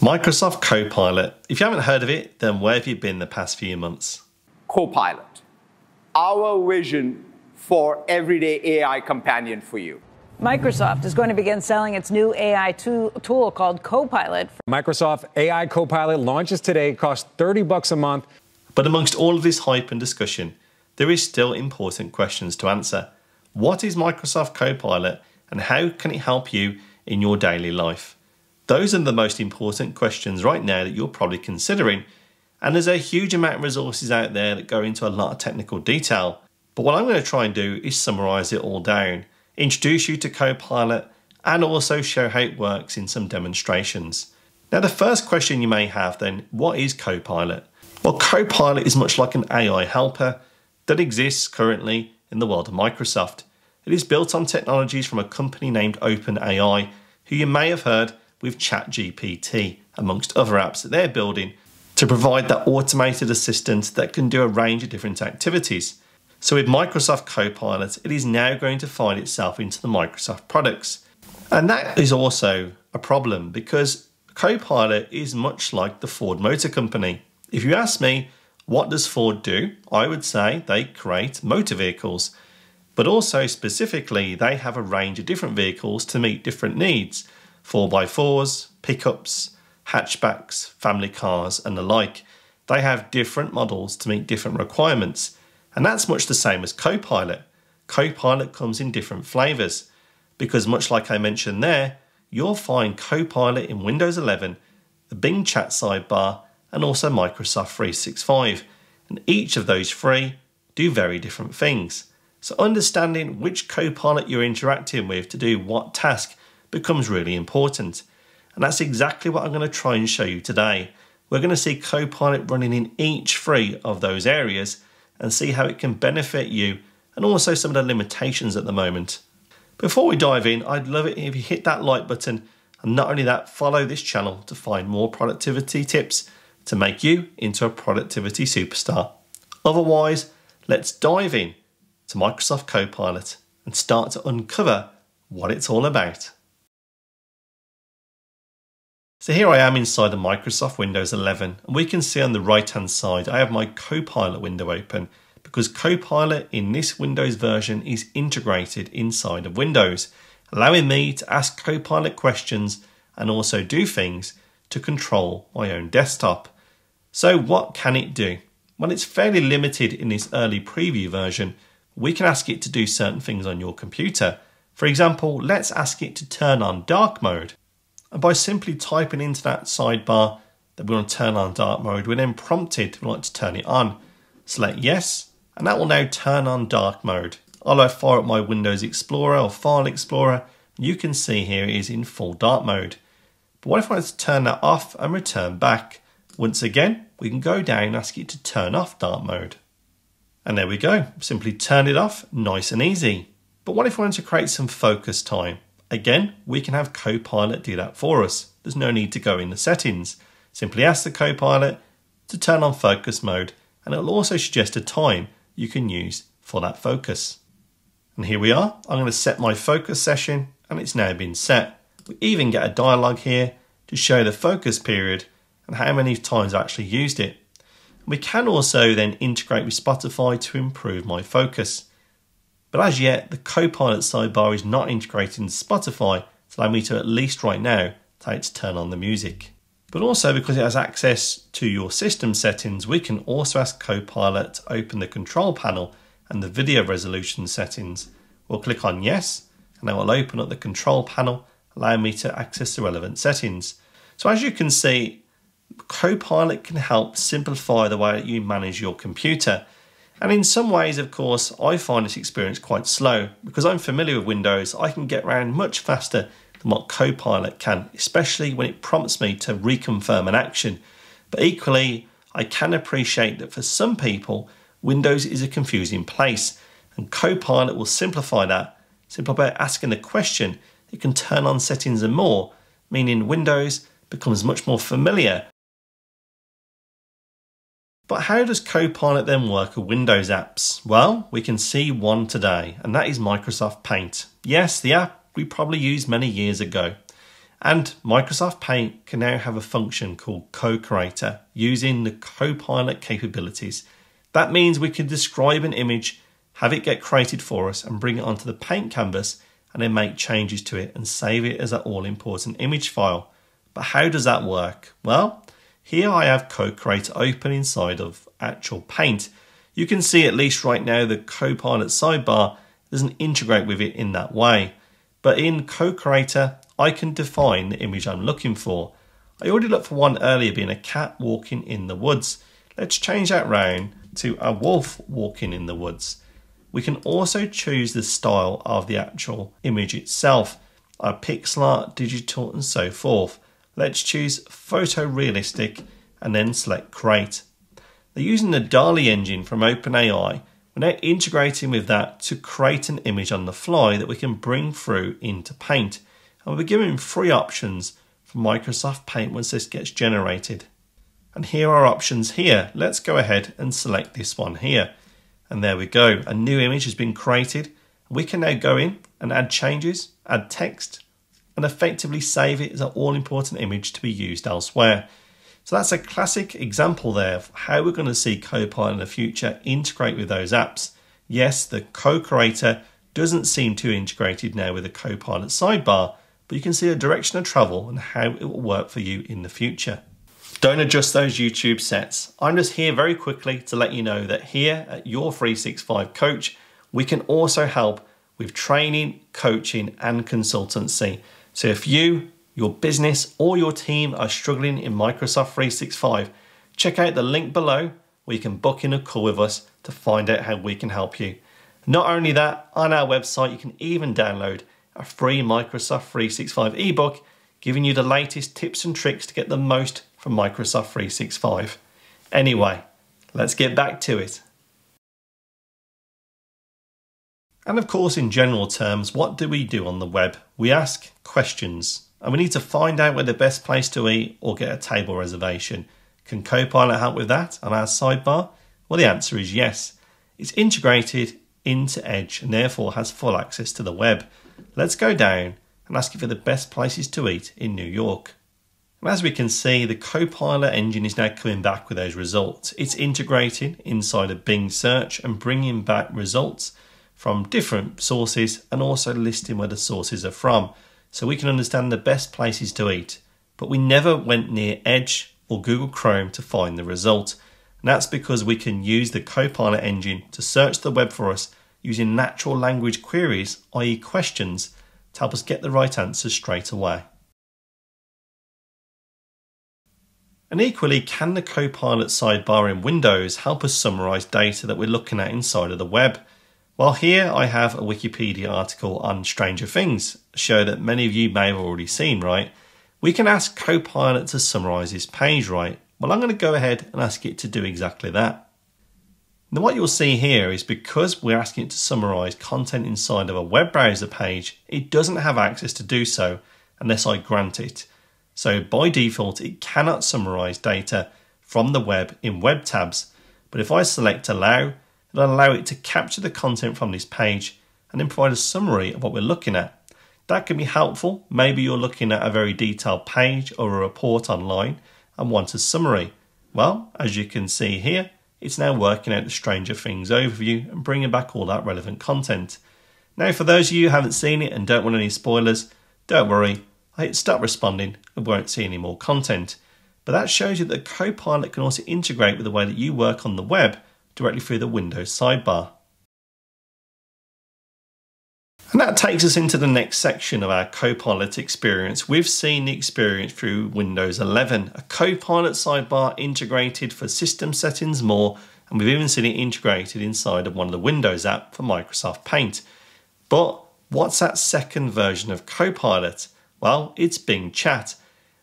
Microsoft Copilot. If you haven't heard of it, then where have you been the past few months? Copilot, our vision for everyday AI companion for you. Microsoft is going to begin selling its new AI tool called Copilot. Microsoft AI Copilot launches today, costs $30 a month. But amongst all of this hype and discussion, there is still important questions to answer. What is Microsoft Copilot and how can it help you in your daily life? Those are the most important questions right now that you're probably considering. And there's a huge amount of resources out there that go into a lot of technical detail. But what I'm going to try and do is summarize it all down, introduce you to Copilot, and also show how it works in some demonstrations. Now, the first question you may have then, what is Copilot? Well, Copilot is much like an AI helper that exists currently in the world of Microsoft. It is built on technologies from a company named OpenAI, who you may have heard with ChatGPT, amongst other apps that they're building to provide that automated assistant that can do a range of different activities. So with Microsoft Copilot, it is now going to find itself into the Microsoft products. And that is also a problem because Copilot is much like the Ford Motor Company. If you ask me, what does Ford do? I would say they create motor vehicles, but also specifically, they have a range of different vehicles to meet different needs. 4x4s, pickups, hatchbacks, family cars and the like. They have different models to meet different requirements. And that's much the same as Copilot. Copilot comes in different flavors because much like I mentioned there, you'll find Copilot in Windows 11, the Bing Chat sidebar and also Microsoft 365. And each of those three do very different things. So understanding which Copilot you're interacting with to do what task becomes really important. And that's exactly what I'm going to try and show you today. We're going to see Copilot running in each three of those areas and see how it can benefit you and also some of the limitations at the moment. Before we dive in, I'd love it if you hit that like button and not only that, follow this channel to find more productivity tips to make you into a productivity superstar. Otherwise, let's dive in to Microsoft Copilot and start to uncover what it's all about. So here I am inside the Microsoft Windows 11 and we can see on the right hand side I have my Copilot window open because Copilot in this Windows version is integrated inside of Windows, allowing me to ask Copilot questions and also do things to control my own desktop. So what can it do? Well, it's fairly limited in this early preview version. We can ask it to do certain things on your computer. For example, let's ask it to turn on dark mode. And by simply typing into that sidebar that we want to turn on dark mode, we're then prompted we want to turn it on. Select yes, and that will now turn on dark mode. I'll fire up my Windows Explorer or File Explorer. You can see here it is in full dark mode. But what if I want to turn that off and return back? Once again, we can go down and ask it to turn off dark mode. And there we go, simply turn it off, nice and easy. But what if I want to create some focus time? Again, we can have Copilot do that for us. There's no need to go in the settings. Simply ask the Copilot to turn on focus mode and it'll also suggest a time you can use for that focus. And here we are, I'm going to set my focus session and it's now been set. We even get a dialogue here to show the focus period and how many times I actually used it. We can also then integrate with Spotify to improve my focus. But as yet, the Copilot sidebar is not integrated into Spotify to allow me to, at least right now, tell it to turn on the music. But also because it has access to your system settings, we can also ask Copilot to open the control panel and the video resolution settings. We'll click on yes, and that will open up the control panel, allowing me to access the relevant settings. So as you can see, Copilot can help simplify the way that you manage your computer. And in some ways, of course, I find this experience quite slow because I'm familiar with Windows. I can get around much faster than what Copilot can, especially when it prompts me to reconfirm an action. But equally, I can appreciate that for some people, Windows is a confusing place and Copilot will simplify that. Simply by asking the question, it can turn on settings and more, meaning Windows becomes much more familiar. But how does Copilot then work with Windows apps? Well, we can see one today, and that is Microsoft Paint. Yes, the app we probably used many years ago. And Microsoft Paint can now have a function called co-creator using the Copilot capabilities. That means we can describe an image, have it get created for us and bring it onto the Paint canvas and then make changes to it and save it as an all-important image file. But how does that work? Well, here I have co-creator open inside of actual Paint. You can see at least right now the Copilot sidebar doesn't integrate with it in that way. But in co-creator, I can define the image I'm looking for. I already looked for one earlier being a cat walking in the woods. Let's change that round to a wolf walking in the woods. We can also choose the style of the actual image itself, a pixel art, digital and so forth. Let's choose photorealistic and then select create. They're using the DALL-E engine from OpenAI. We're now integrating with that to create an image on the fly that we can bring through into Paint. And we're given three options for Microsoft Paint once this gets generated. And here are options here. Let's go ahead and select this one here. And there we go, a new image has been created. We can now go in and add changes, add text, and effectively save it as an all-important image to be used elsewhere. So that's a classic example there of how we're going to see Copilot in the future integrate with those apps. Yes, the co-creator doesn't seem too integrated now with the Copilot sidebar, but you can see the direction of travel and how it will work for you in the future. Don't adjust those YouTube sets. I'm just here very quickly to let you know that here at Your 365 Coach, we can also help with training, coaching, and consultancy. So if you, your business, or your team are struggling in Microsoft 365, check out the link below where you can book in a call with us to find out how we can help you. Not only that, on our website, you can even download a free Microsoft 365 ebook, giving you the latest tips and tricks to get the most from Microsoft 365. Anyway, let's get back to it. And of course, in general terms, what do we do on the web? We ask questions and we need to find out where the best place to eat or get a table reservation. Can Copilot help with that on our sidebar? Well, the answer is yes. It's integrated into Edge and therefore has full access to the web. Let's go down and ask it for the best places to eat in New York. And as we can see, the Copilot engine is now coming back with those results. It's integrating inside of Bing search and bringing back results from different sources and also listing where the sources are from. So we can understand the best places to eat. But we never went near Edge or Google Chrome to find the result. And that's because we can use the Copilot engine to search the web for us using natural language queries, i.e. questions, to help us get the right answers straight away. And equally, can the Copilot sidebar in Windows help us summarize data that we're looking at inside of the web? Well, here I have a Wikipedia article on Stranger Things, a show that many of you may have already seen, right? We can ask Copilot to summarize this page, right? Well, I'm going to go ahead and ask it to do exactly that. Now what you'll see here is because we're asking it to summarize content inside of a web browser page, it doesn't have access to do so unless I grant it. So by default, it cannot summarize data from the web in web tabs. But if I select allow, it'll allow it to capture the content from this page and then provide a summary of what we're looking at. That can be helpful. Maybe you're looking at a very detailed page or a report online and want a summary. Well, as you can see here, it's now working out the Stranger Things overview and bringing back all that relevant content. Now, for those of you who haven't seen it and don't want any spoilers, don't worry. I hit stop responding and won't see any more content. But that shows you that Copilot can also integrate with the way that you work on the web directly through the Windows sidebar. And that takes us into the next section of our Copilot experience. We've seen the experience through Windows 11, a Copilot sidebar integrated for system settings more, and we've even seen it integrated inside of one of the Windows app for Microsoft Paint. But what's that second version of Copilot? Well, it's Bing Chat.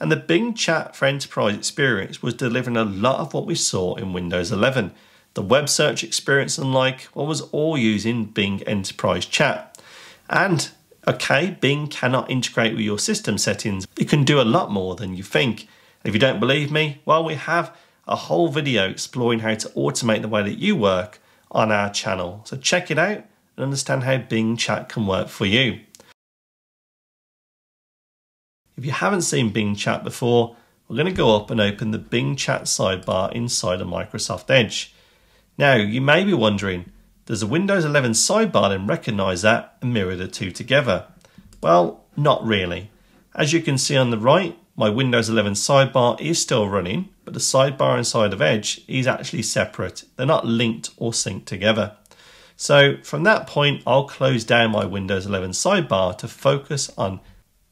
And the Bing Chat for Enterprise experience was delivering a lot of what we saw in Windows 11. The web search experience and like, what was all using Bing Enterprise Chat. And okay, Bing cannot integrate with your system settings. It can do a lot more than you think. If you don't believe me, well, we have a whole video exploring how to automate the way that you work on our channel. So check it out and understand how Bing Chat can work for you. If you haven't seen Bing Chat before, we're going to go up and open the Bing Chat sidebar inside of Microsoft Edge. Now, you may be wondering, does the Windows 11 sidebar then recognize that and mirror the two together? Well, not really. As you can see on the right, my Windows 11 sidebar is still running, but the sidebar inside of Edge is actually separate. They're not linked or synced together. So from that point, I'll close down my Windows 11 sidebar to focus on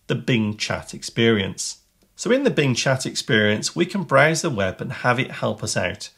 the Bing Chat experience. So in the Bing Chat experience, we can browse the web and have it help us out.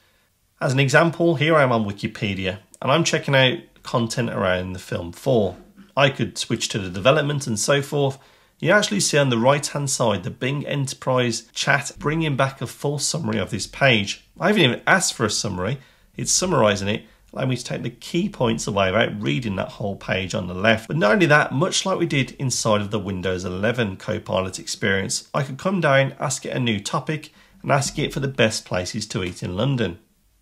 As an example, here I am on Wikipedia and I'm checking out content around the film Thor. I could switch to the development and so forth. You actually see on the right hand side the Bing Enterprise Chat bringing back a full summary of this page. I haven't even asked for a summary, it's summarising it, allowing me to take the key points away without reading that whole page on the left. But not only that, much like we did inside of the Windows 11 Copilot experience, I could come down, ask it a new topic and ask it for the best places to eat in London.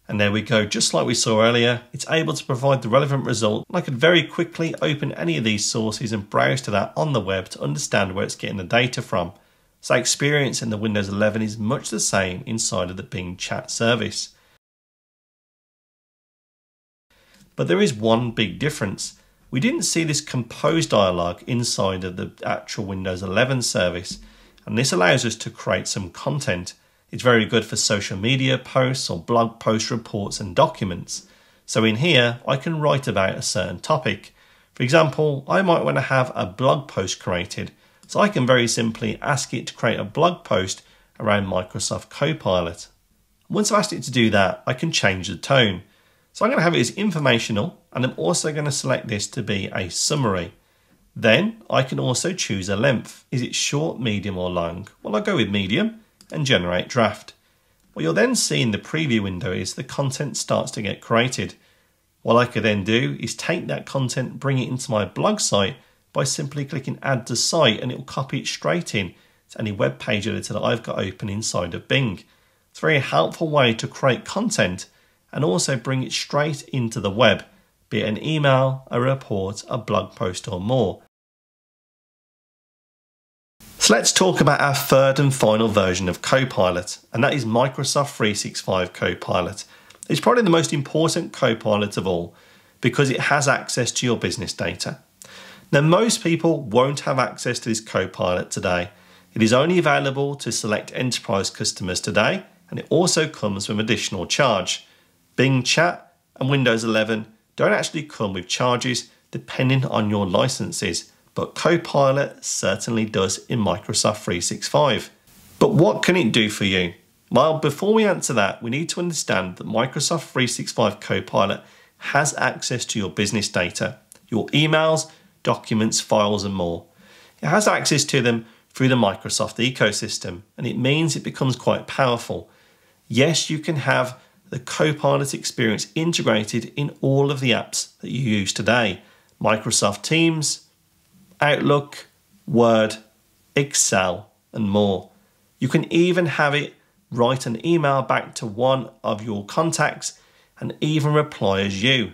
And there we go, just like we saw earlier, it's able to provide the relevant result. I could very quickly open any of these sources and browse to that on the web to understand where it's getting the data from. So experience in the Windows 11 is much the same inside of the Bing Chat service. But there is one big difference. We didn't see this compose dialogue inside of the actual Windows 11 service, and this allows us to create some content. It's very good for social media posts or blog post reports and documents. So in here, I can write about a certain topic. For example, I might want to have a blog post created. So I can very simply ask it to create a blog post around Microsoft Copilot. Once I've asked it to do that, I can change the tone. So I'm going to have it as informational, and I'm also going to select this to be a summary. Then I can also choose a length. Is it short, medium or long? Well, I'll go with medium and generate draft. What you'll then see in the preview window is the content starts to get created. What I could then do is take that content, bring it into my blog site by simply clicking add to site, and it will copy it straight in to any web page editor that I've got open inside of Bing. It's a very helpful way to create content and also bring it straight into the web, be it an email, a report, a blog post or more. So let's talk about our third and final version of Copilot, and that is Microsoft 365 Copilot. It's probably the most important Copilot of all because it has access to your business data. Now, most people won't have access to this Copilot today. It is only available to select enterprise customers today, and it also comes with an additional charge. Bing Chat and Windows 11 don't actually come with charges depending on your licenses, but Copilot certainly does in Microsoft 365. But what can it do for you? Well, before we answer that, we need to understand that Microsoft 365 Copilot has access to your business data, your emails, documents, files, and more. It has access to them through the Microsoft ecosystem, and it means it becomes quite powerful. Yes, you can have the Copilot experience integrated in all of the apps that you use today, Microsoft Teams, Outlook, Word, Excel, and more. You can even have it write an email back to one of your contacts and even reply as you.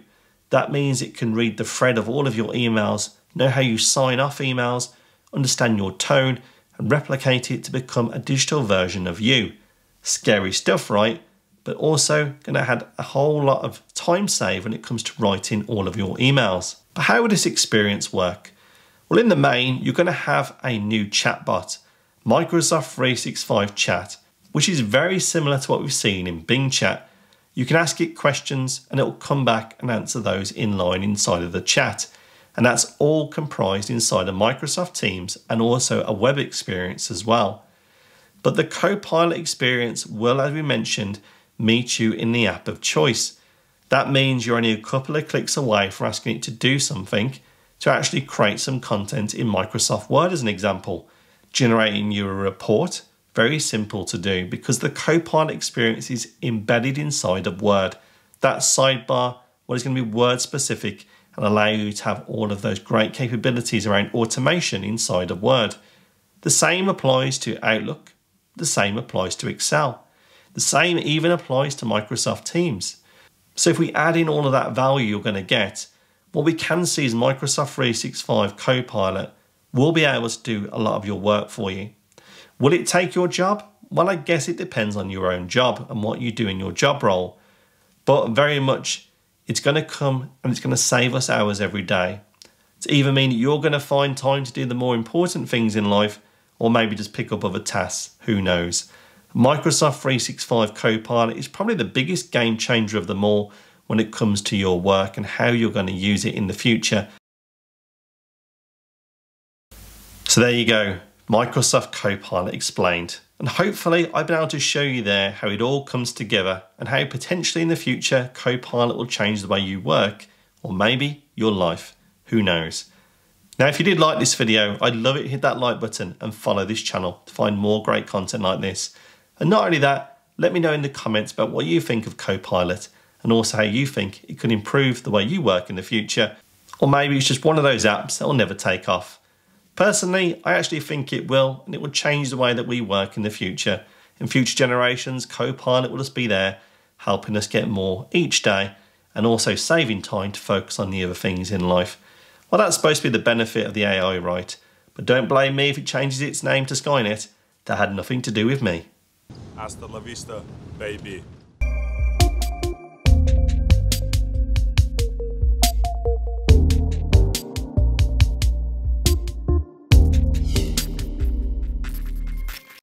That means it can read the thread of all of your emails, know how you sign off emails, understand your tone, and replicate it to become a digital version of you. Scary stuff, right? But also going to add a whole lot of time save when it comes to writing all of your emails. But how would this experience work? Well, in the main, you're going to have a new chatbot, Microsoft 365 Chat, which is very similar to what we've seen in Bing Chat. You can ask it questions and it will come back and answer those in line inside of the chat. And that's all comprised inside of Microsoft Teams and also a web experience as well. But the Copilot experience will, as we mentioned, meet you in the app of choice. That means you're only a couple of clicks away from asking it to do something, to actually create some content in Microsoft Word as an example, generating you a report, very simple to do because the Copilot experience is embedded inside of Word. That sidebar, what is going to be Word specific and allow you to have all of those great capabilities around automation inside of Word. The same applies to Outlook, the same applies to Excel, the same even applies to Microsoft Teams. So if we add in all of that value you're going to get, what we can see is Microsoft 365 Copilot will be able to do a lot of your work for you. Will it take your job? Well, I guess it depends on your own job and what you do in your job role, but very much it's going to come and it's going to save us hours every day. It's either mean you're going to find time to do the more important things in life or maybe just pick up other tasks, who knows. Microsoft 365 Copilot is probably the biggest game changer of them all when it comes to your work and how you're going to use it in the future. So there you go, Microsoft Copilot explained. And hopefully I've been able to show you there how it all comes together and how potentially in the future Copilot will change the way you work or maybe your life, who knows. Now, if you did like this video, I'd love it, hit that like button and follow this channel to find more great content like this. And not only that, let me know in the comments about what you think of Copilot and also how you think it could improve the way you work in the future. Or maybe it's just one of those apps that will never take off. Personally, I actually think it will, and it will change the way that we work in the future. In future generations, Copilot will just be there, helping us get more each day, and also saving time to focus on the other things in life. Well, that's supposed to be the benefit of the AI, right? But don't blame me if it changes its name to Skynet. That had nothing to do with me. Hasta la vista, baby.